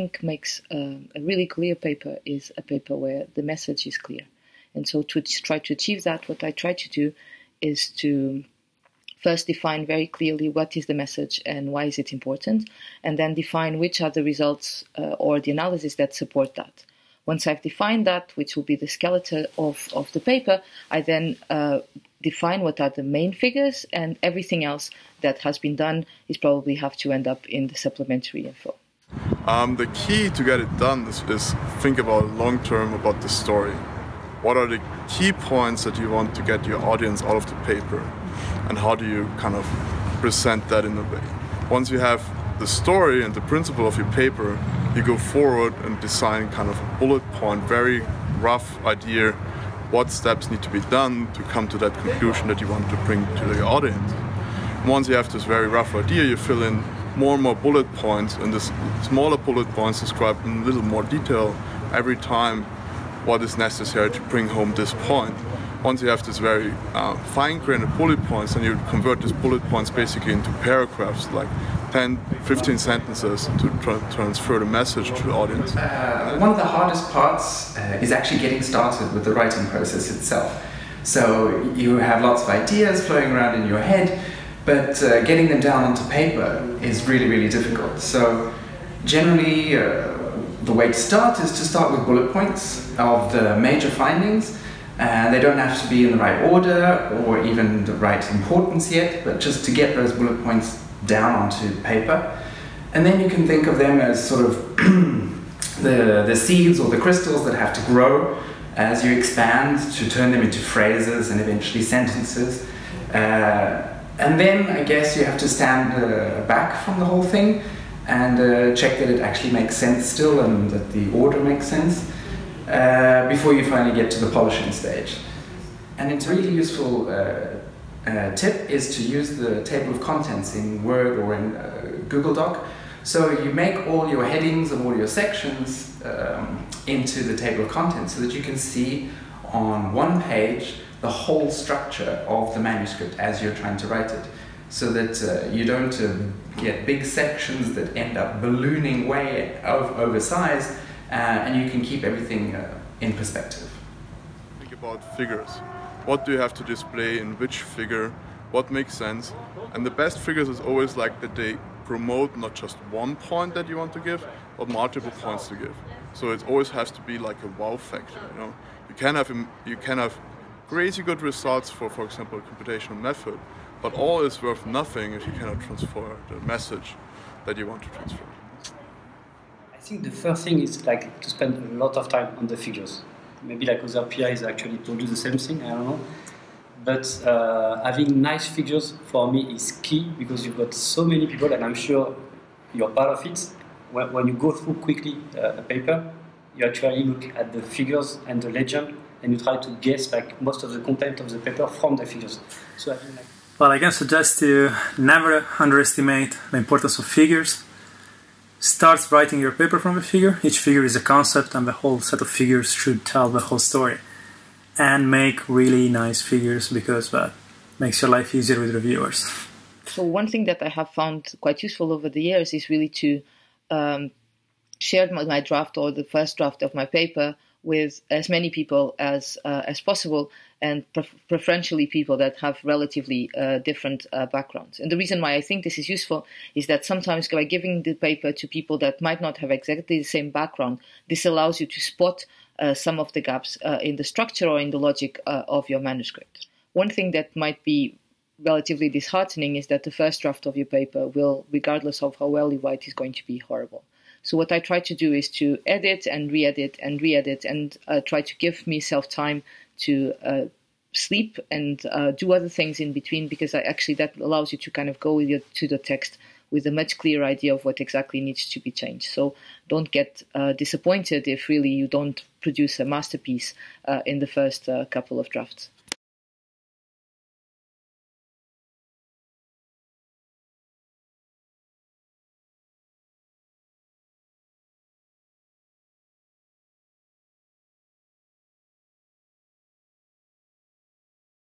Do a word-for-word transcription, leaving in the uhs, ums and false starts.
think makes um, a really clear paper is a paper where the message is clear. And so to try to achieve that, what I try to do is to first define very clearly what is the message and why is it important, and then define which are the results uh, or the analysis that support that. Once I've defined that, which will be the skeleton of, of the paper, I then uh, define what are the main figures, and everything else that has been done is probably have to end up in the supplementary info. Um, the key to get it done is, is think about long term about the story. What are the key points that you want to get your audience out of the paper, and how do you kind of present that in a way? Once you have the story and the principle of your paper, you go forward and design kind of a bullet point, very rough idea, what steps need to be done to come to that conclusion that you want to bring to the audience. Once you have this very rough idea, you fill in more and more bullet points, and the smaller bullet points describe in a little more detail every time what is necessary to bring home this point. Once you have this very uh, fine-grained bullet points, and you convert these bullet points basically into paragraphs, like ten, fifteen sentences to tra transfer the message to the audience. Uh, one of the hardest parts uh, is actually getting started with the writing process itself. So you have lots of ideas flowing around in your head, but uh, getting them down onto paper is really, really difficult. So generally, uh, the way to start is to start with bullet points of the major findings. And they don't have to be in the right order or even the right importance yet, but just to get those bullet points down onto paper. And then you can think of them as sort of the, the seeds or the crystals that have to grow as you expand to turn them into phrases and eventually sentences. Uh, and then I guess you have to stand uh, back from the whole thing and uh, check that it actually makes sense still and that the order makes sense. Uh, before you finally get to the polishing stage. And it's a really useful uh, uh, tip is to use the table of contents in Word or in uh, Google Doc. So you make all your headings and all your sections um, into the table of contents so that you can see on one page the whole structure of the manuscript as you're trying to write it. So that uh, you don't uh, get big sections that end up ballooning way of oversized. Uh, and you can keep everything uh, in perspective. Think about figures. What do you have to display in which figure? What makes sense? And the best figures is always like that they promote not just one point that you want to give, but multiple points to give. So it always has to be like a wow factor. You know, you can have you can have crazy good results for, for example, a computational method, but all is worth nothing if you cannot transfer the message that you want to transfer. I think the first thing is like to spend a lot of time on the figures. Maybe like other P Is actually told you the same thing, I don't know. But uh, having nice figures for me is key because you've got so many people, and I'm sure you're part of it. When, when you go through quickly uh, a paper, you actually look at the figures and the legend, and you try to guess like most of the content of the paper from the figures. So I think, like, well, I can suggest to never underestimate the importance of figures. Start writing your paper from a figure. Each figure is a concept, and the whole set of figures should tell the whole story. And make really nice figures because that makes your life easier with reviewers. So one thing that I have found quite useful over the years is really to um, share my, my draft or the first draft of my paper with as many people as, uh, as possible, and pref preferentially people that have relatively uh, different uh, backgrounds. And the reason why I think this is useful is that sometimes by giving the paper to people that might not have exactly the same background, this allows you to spot uh, some of the gaps uh, in the structure or in the logic uh, of your manuscript. One thing that might be relatively disheartening is that the first draft of your paper will, regardless of how well you write, is going to be horrible. So what I try to do is to edit and re-edit and re-edit and uh, try to give myself time to uh, sleep and uh, do other things in between, because I actually that allows you to kind of go with your, to the text with a much clearer idea of what exactly needs to be changed. So don't get uh, disappointed if really you don't produce a masterpiece uh, in the first uh, couple of drafts.